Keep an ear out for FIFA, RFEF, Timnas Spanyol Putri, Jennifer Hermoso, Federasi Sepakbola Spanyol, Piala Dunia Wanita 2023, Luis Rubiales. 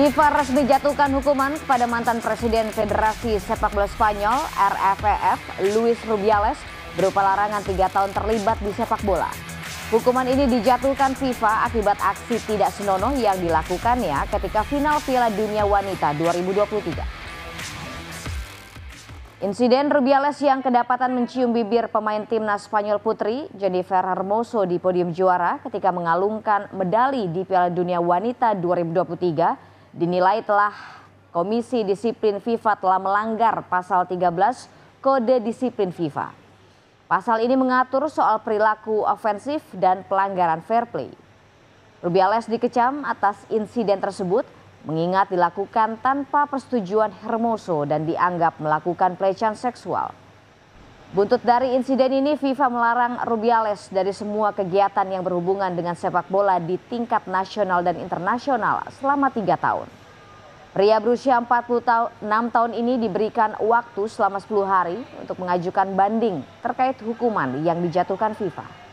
FIFA resmi jatuhkan hukuman kepada mantan Presiden Federasi Sepak Bola Spanyol RFEF, Luis Rubiales, berupa larangan 3 tahun terlibat di sepak bola. Hukuman ini dijatuhkan FIFA akibat aksi tidak senonoh yang dilakukannya ketika final Piala Dunia Wanita 2023. Insiden Rubiales yang kedapatan mencium bibir pemain timnas Spanyol putri Jennifer Hermoso di podium juara ketika mengalungkan medali di Piala Dunia Wanita 2023 dinilai telah Komisi Disiplin FIFA telah melanggar pasal 13 Kode Disiplin FIFA. Pasal ini mengatur soal perilaku ofensif dan pelanggaran fair play. Rubiales dikecam atas insiden tersebut mengingat dilakukan tanpa persetujuan Hermoso dan dianggap melakukan pelecehan seksual. Buntut dari insiden ini, FIFA melarang Rubiales dari semua kegiatan yang berhubungan dengan sepak bola di tingkat nasional dan internasional selama 3 tahun. Pria berusia 46 tahun ini diberikan waktu selama 10 hari untuk mengajukan banding terkait hukuman yang dijatuhkan FIFA.